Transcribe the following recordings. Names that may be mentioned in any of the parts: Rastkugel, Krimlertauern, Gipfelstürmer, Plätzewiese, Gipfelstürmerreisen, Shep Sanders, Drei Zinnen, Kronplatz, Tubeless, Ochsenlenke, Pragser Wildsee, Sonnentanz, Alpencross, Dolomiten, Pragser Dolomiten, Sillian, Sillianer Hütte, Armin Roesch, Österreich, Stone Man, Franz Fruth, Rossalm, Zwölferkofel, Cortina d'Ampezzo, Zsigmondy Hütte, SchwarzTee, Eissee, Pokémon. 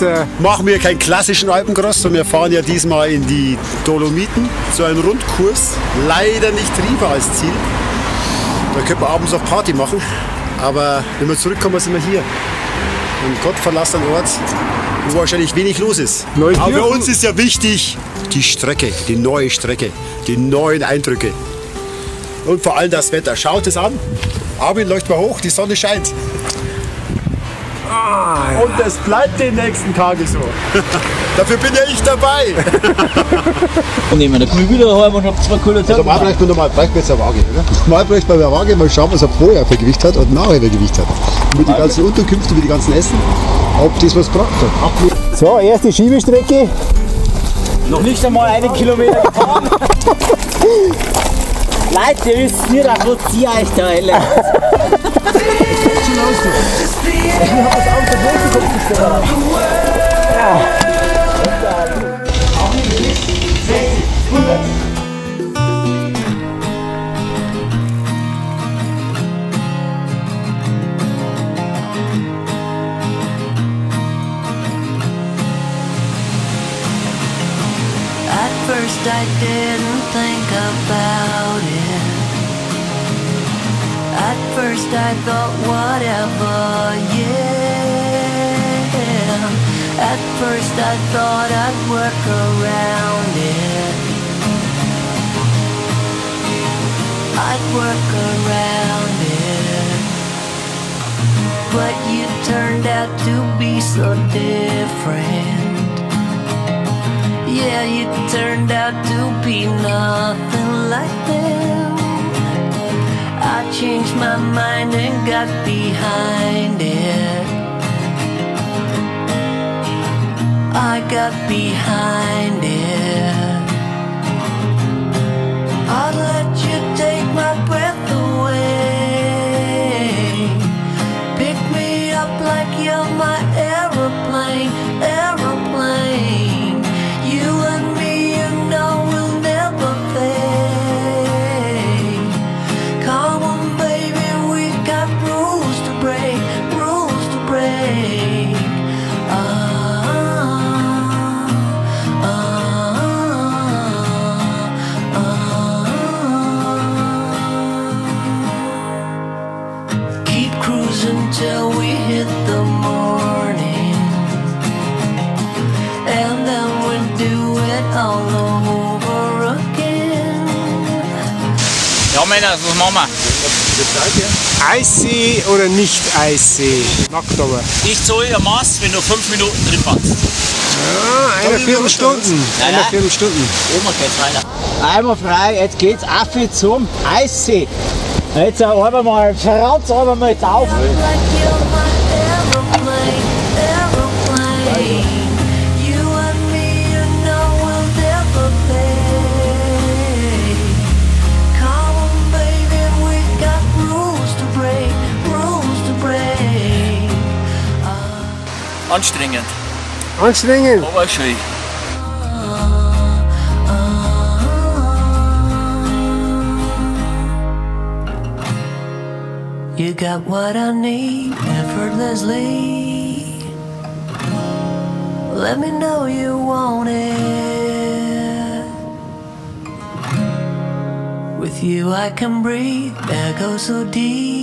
Heute machen wir keinen klassischen Alpencross, sondern wir fahren ja diesmal in die Dolomiten zu einem Rundkurs. Leider nicht Riva als Ziel. Da könnte man abends auch Party machen, aber wenn wir zurückkommen, sind wir hier. Ein gottverlassener Ort, wo wahrscheinlich wenig los ist. Aber für uns ist ja wichtig die Strecke, die neue Strecke, die neuen Eindrücke. Und vor allem das Wetter. Schaut es an. Armin, leucht mal hoch, die Sonne scheint. Ah, ja. Und das bleibt den nächsten Tagen so. Dafür bin ja ich dabei. Und nehmen wir eine Kühe wieder heim und hab zwei coole Tage. Normal bräuchte man jetzt eine Waage, oder? Normal bräuchte man eine Waage, mal schauen, was er vorher für Gewicht hat und nachher für Gewicht hat. Mit den ganzen Unterkünften, mit den ganzen Essen, ob das was gebracht hat. Absolut. So, erste Schiebestrecke. Noch nicht einmal einen Kilometer gefahren. Leute, ihr wisst nicht, wo zieht euch da alle. At first I didn't think about it. At first I thought whatever, yeah. At first I thought I'd work around it. I'd work around it. But you turned out to be so different. Yeah, you turned out to be nothing like them. I changed my mind and got behind it. I got behind it. I let you take my breath away. Pick me up like you're my aeroplane, aeroplane. You and me, you know we'll never fail. Till we hit the morning, and then we'll do it all over again. Ja Männer, was machen wir? Eissee oder nicht Eissee? Nackt aber. Ich zahle ein Maß, wenn du 5 Minuten drin warst. Ja, eine Viertelstunden. Eine Viertelstunden. Oben geht's weiter. Einmal frei, jetzt geht's auf zum Eissee. Jetzt arbeiten wir, Franz, arbeiten wir jetzt auf. Anstrengend. Anstrengend? Aber schön. You got what I need effortlessly. Let me know you want it. With you I can breathe, I go so deep.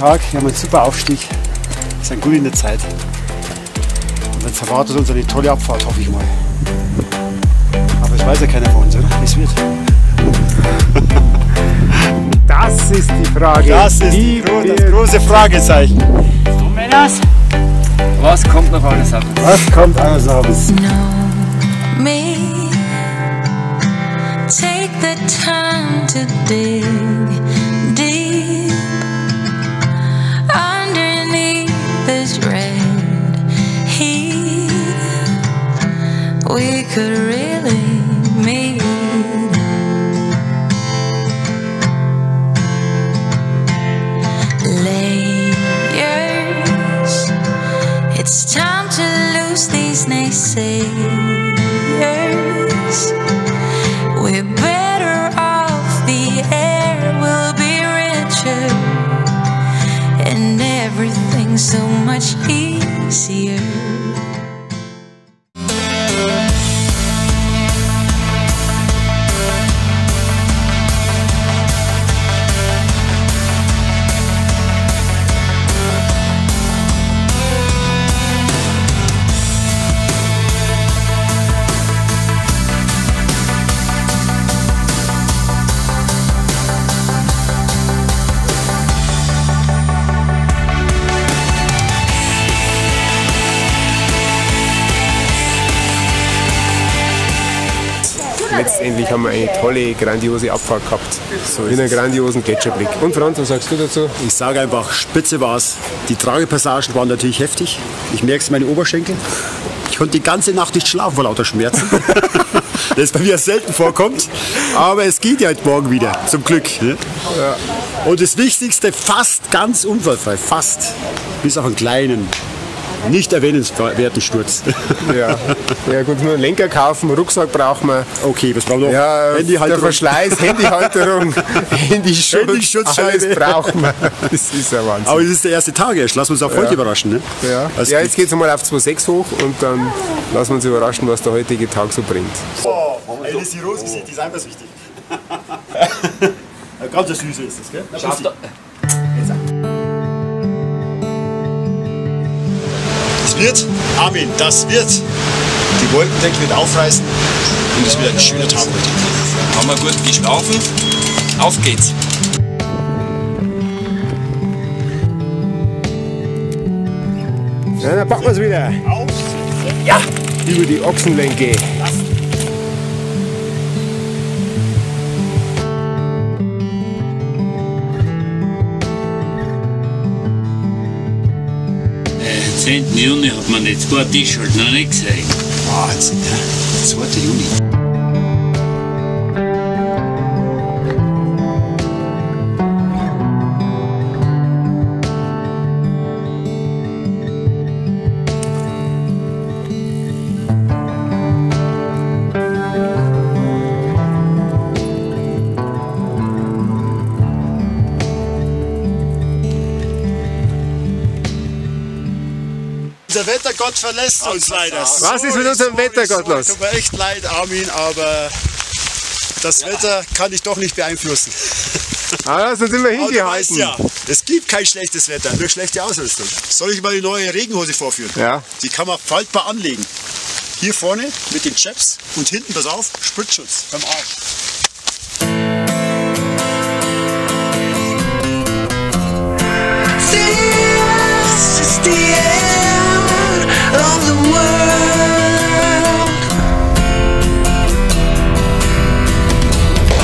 Tag, wir haben einen super Aufstieg, wir sind gut in der Zeit und jetzt erwartet uns eine tolle Abfahrt, hoffe ich mal. Aber es weiß ja keiner von uns, oder? Wie es wird. Das ist die Frage. Das ist die große Fragezeichen. So Männers, Was kommt noch alles ab? Was kommt alles ab? Know me. Take the time to dig deep underneath this red heat. We could really meet. It's time to lose these naysayers. We're better off, the air will be richer, and everything's so much easier. Letztendlich haben wir eine tolle, grandiose Abfahrt gehabt. So mit einem grandiosen Gletscherblick. Und Franz, was sagst du dazu? Ich sage einfach, spitze war's. Die Tragepassagen waren natürlich heftig. Ich merke es meine Oberschenkel. Ich konnte die ganze Nacht nicht schlafen vor lauter Schmerzen. Das bei mir selten vorkommt. Aber es geht ja heute Morgen wieder. Zum Glück. Ne? Ja. Und das Wichtigste, fast ganz unfallfrei. Fast. Bis auf einen kleinen, nicht erwähnenswerten Sturz. Ja. Ja gut, nur einen Lenker kaufen, Rucksack brauchen wir. Okay, was brauchen wir noch? Ja, der Verschleiß, Handyhalterung, Handyschutzscheibe, alles brauchen wir. Das ist ja Wahnsinn. Aber das ist der erste Tag erst, lassen wir uns auf heute überraschen. Ne? Ja. Also ja, jetzt geht es einmal auf 2,6 hoch und dann lassen wir uns überraschen, was der heutige Tag so bringt. Oh, das ist die Rosengesicht, die ist einfach wichtig. Ganz süß ist das, gell? Schafft wird, Armin, das wird. Die Wolkendecke wird aufreißen und es wird ein schöner Tag heute. Haben wir gut geschlafen? Auf geht's! Ja, dann packen wir es wieder. Ja, über die Ochsenlenke. Am 10. Juni hat man die zwei T-Shirts noch nicht gesehen. Wahnsinn, der 2. Juni. Der Wettergott verlässt uns leider. Was ist mit unserem Wettergott los? Tut mir echt leid, Armin, aber das Wetter kann ich doch nicht beeinflussen. Ah, so sind wir hingehalten. Ja, es gibt kein schlechtes Wetter, nur schlechte Ausrüstung. Soll ich mal die neue Regenhose vorführen? Ja. Die kann man faltbar anlegen. Hier vorne mit den Chaps und hinten, pass auf, Spritzschutz beim Arsch.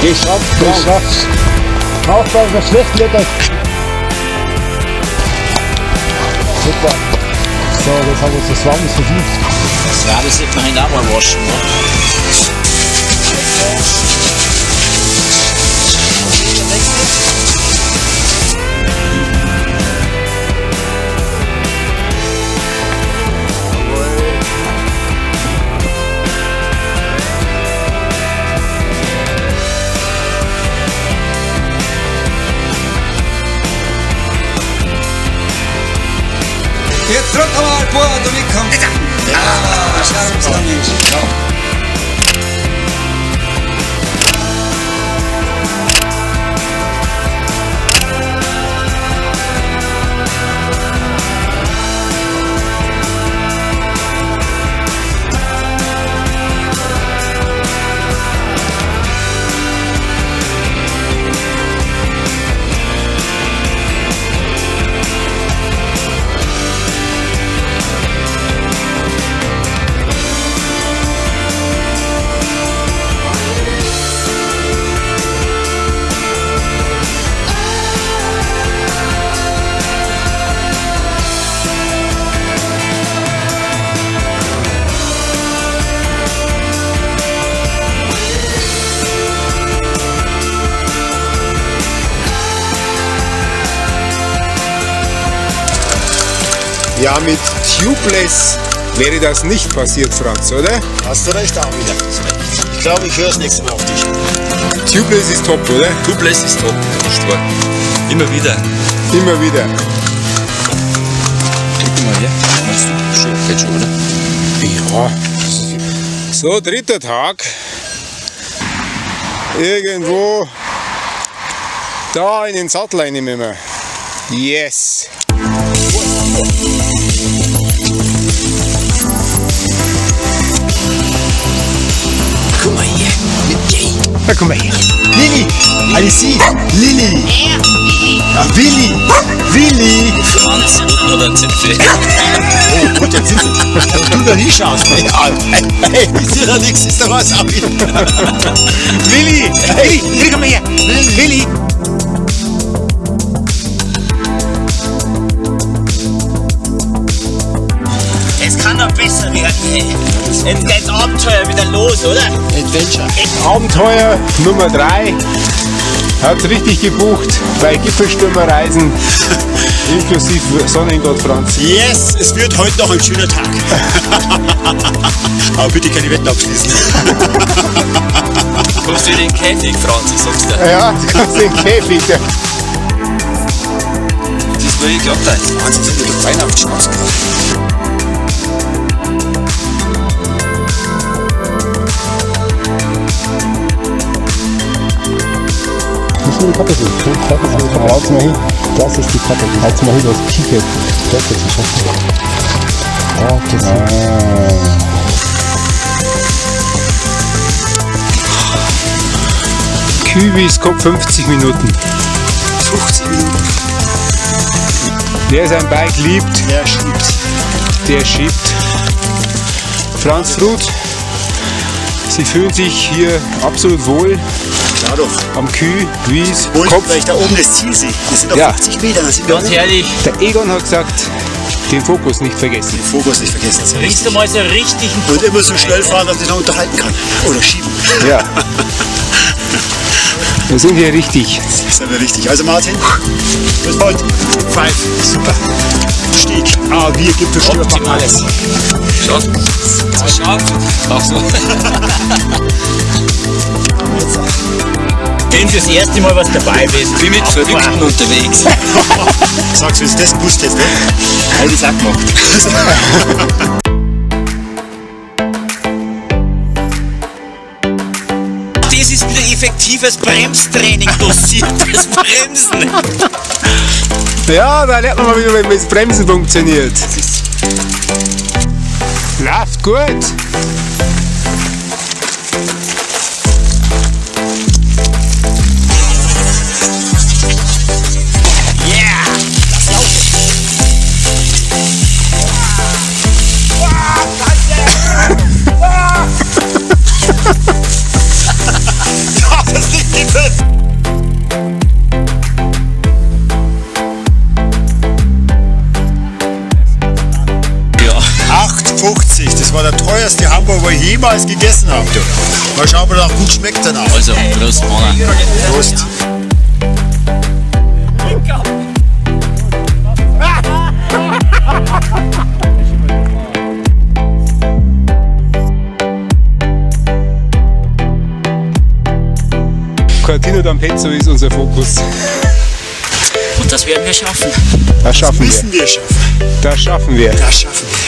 Geschafft, geschafft. Auch bei unserem schlechten Wetter. Super. So, jetzt haben wir uns das Warme verdient. Das Warme sieht man heute auch mal waschen. Jetzt drückt mal vor, du mitkommst. Ja, das ist ein Mensch. Ja, mit Tubeless wäre das nicht passiert, Franz, oder? Hast du recht, Armin. Ich glaube, ich höre das nächste Mal auf dich. Tubeless ist top, oder? Tubeless ist top, nicht wahr? Immer wieder. Immer wieder. Drück mal her. Machst du schon? Geht schon, oder? Ja. So, dritter Tag. Irgendwo da in den Sattel einnehmen wir. Yes! Guck mal hier! Ja, guck mal hier! Lili! Eissee! Lili! Ja, Willi! Willi! Franz, unten oder ein Zipfel? Oh, gut, der Zipfel! Du da hinschaust! Ja, hey, ich sehe da nichts, ist da was? Willi! Hey, Willi, komm mal her! Willi! Besser werden. Jetzt geht's Abenteuer wieder los, oder? Adventure. Abenteuer Nummer 3. Hat's richtig gebucht bei Gipfelstürmerreisen inklusive Sonnengott Franz. Yes, es wird heute noch ein schöner Tag. Aber bitte keine Wetten abschließen. Kommst du in den Käfig, Franz, ich sag's dir. Ja, du kommst in den Käfig. Diesmal geklappt hat. Wahnsinn, sind wir doch Weihnachtsschnaps gehabt. Die Karte sind. Halt's mal hin. Das ist die Karte. Halt's mal hin, das Pike. Das ist die Karte. Okay, so. Kübis kommt 50 Minuten. 50 Minuten. Wer sein Bike liebt, der schiebt. Der schiebt. Franz Fruth, Sie fühlen sich hier absolut wohl. Ja, doch. Am Kühl, Wies, Kopf. Weil ich da oben das Ziel sehe. Wir sind auf 50 Meter. Das ist ganz herrlich. Der Egon hat gesagt, den Fokus nicht vergessen. Den Fokus nicht vergessen. Riechst du mal so richtig. Und immer so schnell fahren, dass ich noch unterhalten kann. Oder schieben. Ja. Da sind wir richtig. Da sind wir richtig. Also Martin, bis bald. Five. Super. Stieg. Ah, wir gibt es schon. Optimales. Schaut. Schaut. Auch so. Wenn fürs erste Mal was dabei bist, bin mit Verrückten unterwegs. Sagst du, ist das gewusst jetzt, ne? Habe ich auch gemacht. Das ist wieder effektives Bremstraining, dosiertes Bremsen. Ja, da lernt man mal wieder, wie das Bremsen funktioniert. Läuft gut. Wo ich jemals gegessen habe. Mal schauen, ob er auch gut schmeckt danach. Also, Prost, Mann. Prost. Cortina d'Ampezzo ist unser Fokus. Und das werden wir schaffen. Das schaffen wir. Das müssen wir schaffen. Das schaffen wir. Das schaffen wir.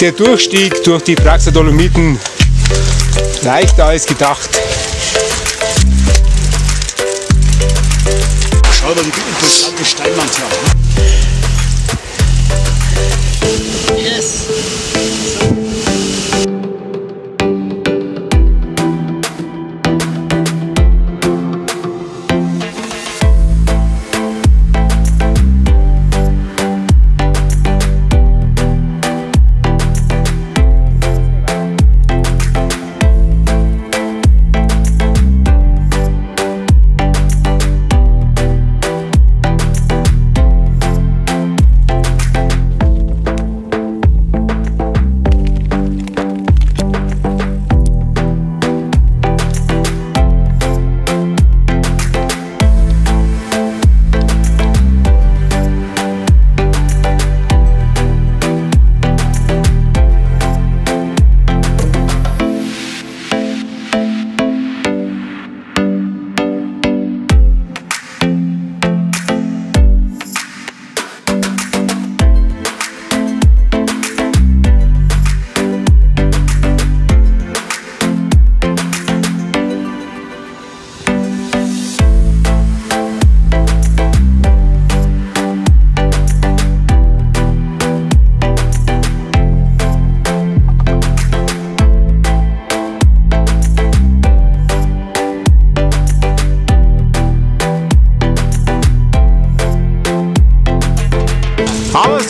Der Durchstieg durch die Pragser Dolomiten, leichter als gedacht. Schau mal die interessante Steinmantel an. Yes!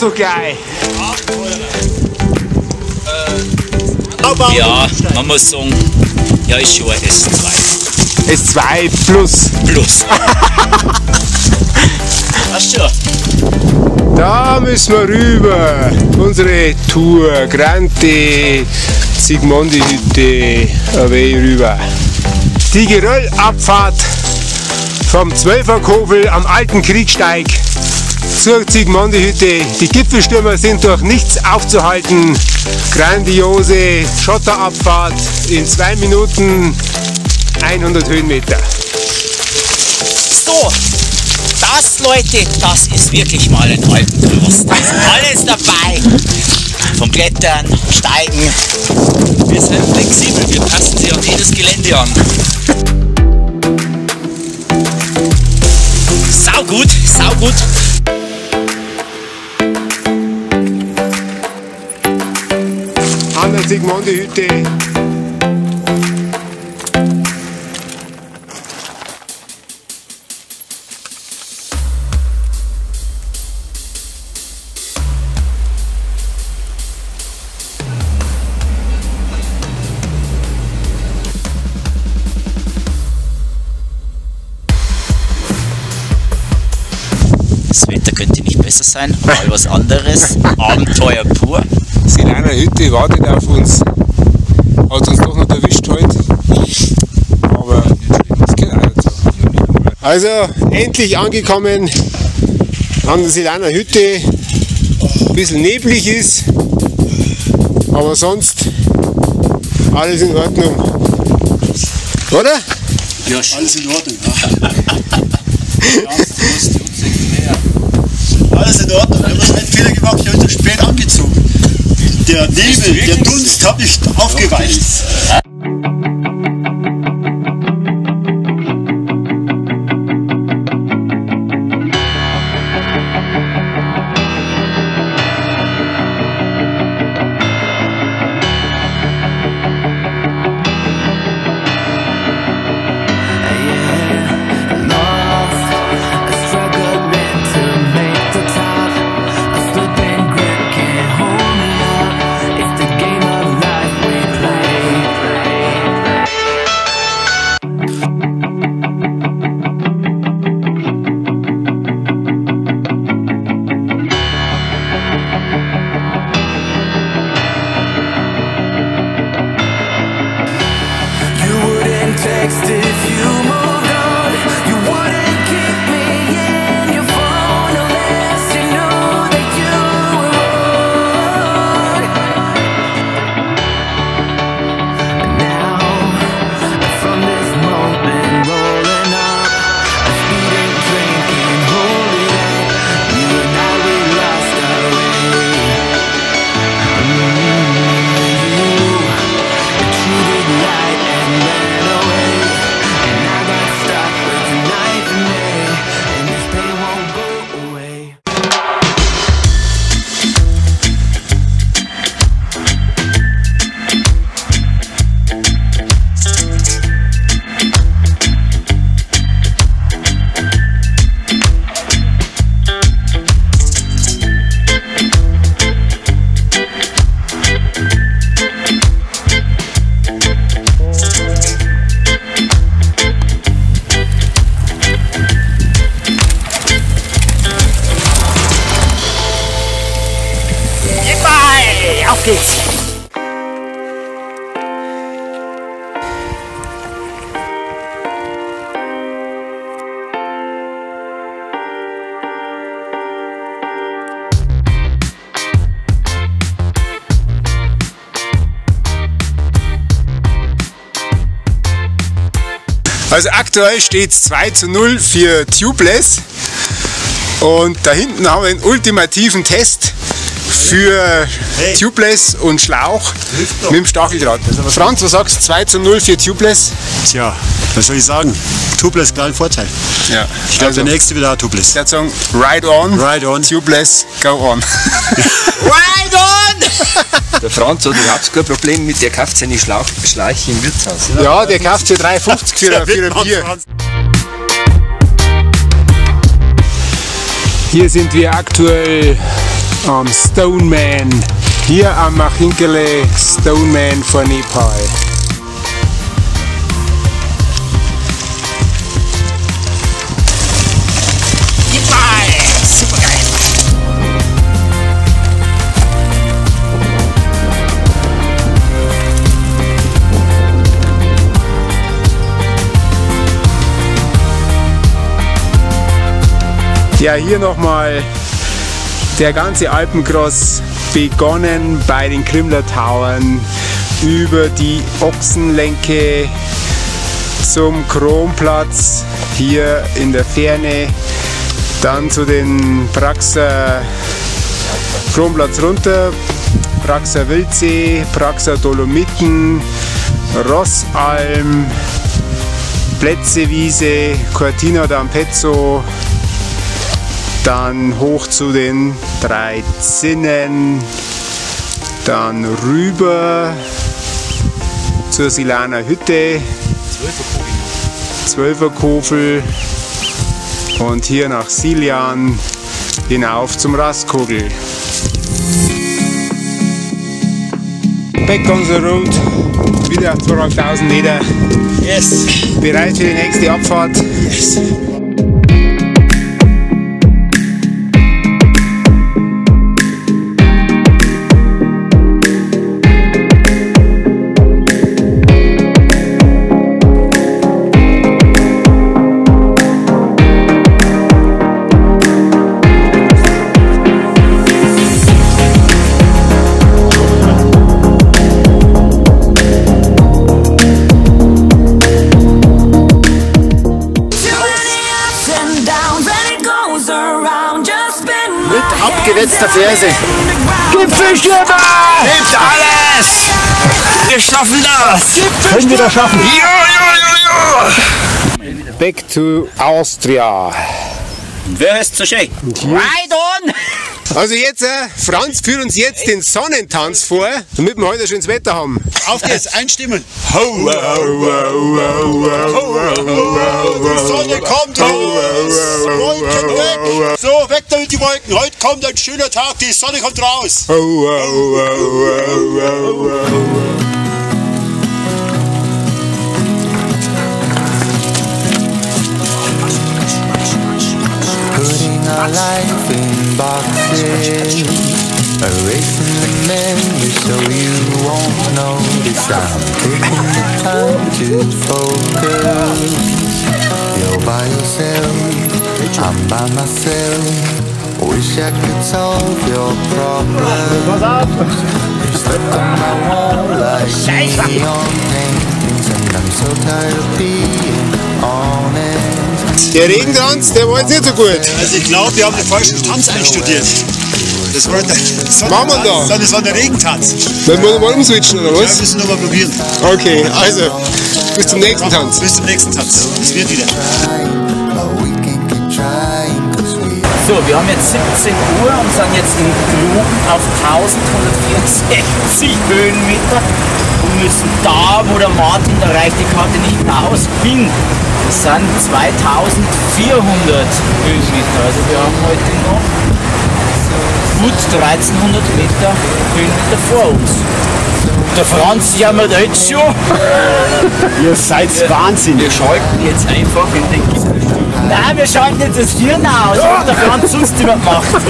du gleich. Ja, man muss sagen, ja, ist schon ein S2. S2 plus. Plus. Hast du? Da müssen wir rüber. Unsere Tour. Grande Zsigmondy Hütte. Away rüber. Die Geröllabfahrt vom Zwölferkofel am alten Kriegsteig zur Zsigmondy Hütte. Die Gipfelstürmer sind durch nichts aufzuhalten. Grandiose Schotterabfahrt in 2 Minuten 100 Höhenmeter. So, das, Leute, das ist wirklich mal ein Alpencross. Da ist alles dabei. Vom Klettern, Steigen. Wir sind flexibel, wir passen sie auf jedes Gelände an. Sau gut, sau gut. An der Zsigmondy Hütte. Das Wetter könnte nicht besser sein, mal was anderes. Abenteuer pur. Sillianer Hütte wartet auf uns. Hat uns doch noch erwischt heute. Aber das geht auch nicht so. Also, endlich angekommen an der Sillianer Hütte. Ein bisschen neblig ist, aber sonst alles in Ordnung. Oder? Ja, alles in Ordnung. Alles in Ordnung, ich habe einen Fehler gemacht, ich habe zu spät angezogen. Der Nebel, der Dunst habe ich aufgeweicht. Also aktuell steht es 2:0 für Tubeless und da hinten haben wir einen ultimativen Test für Tubeless und Schlauch mit dem Stacheldraht. Franz, was sagst du? 2:0 für Tubeless? Tja, was soll ich sagen? Tubeless, klar ein Vorteil. Ja, ich glaube, also, der nächste wieder auch Tubeless. Ich würde sagen, ride on, Tubeless, go on. Ride on! Der Franz hat überhaupt kein Problem mit, der kauft seine Schläuche im Wirtshaus. Ja, ja, der kauft hier 3,50 für ein Bier. Hier sind wir aktuell am Stone Man, hier am Machinkele Stone Man von Nepal. Ja, hier nochmal der ganze Alpencross, begonnen bei den Krimlertauern, über die Ochsenlenke zum Kronplatz hier in der Ferne, dann zu den Pragser Kronplatz runter, Pragser Wildsee, Pragser Dolomiten, Rossalm, Plätzewiese, Cortina d'Ampezzo, dann hoch zu den Drei Zinnen, dann rüber zur Sillianer Hütte, Zwölferkofel und hier nach Sillian hinauf zum Rastkugel. Back on the road, wieder 2000 Meter. Yes. Bereit für die nächste Abfahrt. Yes. Letzter Ferse. Gipfelstürmer! Nehmt alles! Wir schaffen das! Können wir das schaffen? Jo, jo, jo! Back to Austria. Wer ist so schön? Right on! Also jetzt, Franz, führ uns jetzt den Sonnentanz vor, damit wir heute schönes Wetter haben. Auf geht's, einstimmen! Ho, ho, ho, ho, ho, ho, ho, die Sonne kommt raus! Wolken weg! So, weg damit die Wolken! Heute kommt ein schöner Tag, die Sonne kommt raus! Ho, ho, ho, ho, ho, ho. Life in boxes, erasing the memory so you won't notice. I'm taking the time to focus. You're by yourself, I'm by myself. Wish I could solve your problems. You're stuck on my wall like neon paintings, and I'm so tired of being honest. Der Regentanz, der war jetzt nicht so gut. Also ich glaube, wir haben den falschen Tanz einstudiert. Das war der Sonnentanz, das war der Regentanz. Dann wollen wir mal umswitchen, oder was? Ja, wir müssen nochmal probieren. Okay, also, bis zum nächsten Tanz. Bis zum nächsten Tanz. Es wird wieder. So, wir haben jetzt 17 Uhr und sind jetzt in Gruben auf 1164 Höhenmeter und müssen da, wo der Martin, da reicht die Karte nicht mehr aus, hin. Das sind 2400 Höhenmeter, also wir haben heute noch gut 1300 Meter Höhenmeter vor uns. Der Franz jammert jetzt schon. Ihr seid Wahnsinn. Wir schalten jetzt einfach in den Gipfelstürmer. Nein, wir schalten jetzt das Hirn aus, ja. Was der Franz sonst immer gemacht hat.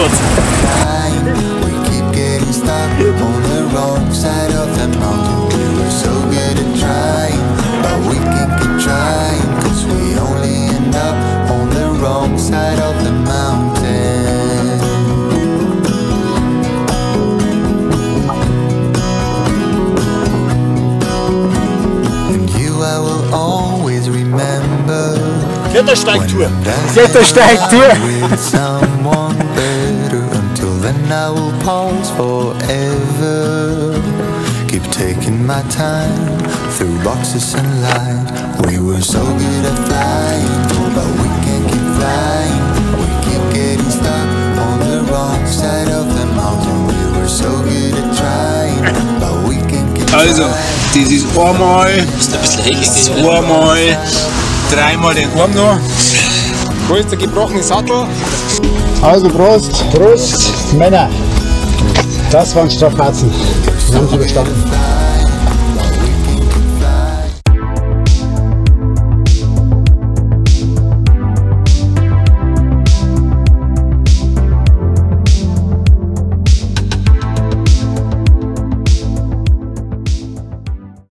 Wrong side of the mountain. And you I will always remember. Klettersteigtour. Klettersteigtour. With someone better until then I will pause forever. Keep taking my time through boxes and light. We were so good at flying, but we can't keep flying. We keep getting stuck on the wrong side of the mountain. We were so good at trying, but we can't keep flying. Also, das ist einmal, zweimal, dreimal den Horn noch. Wo ist der gebrochene Sattel? Also Prost! Prost, Männer! Das waren Strapazen. Wir haben sie überstanden.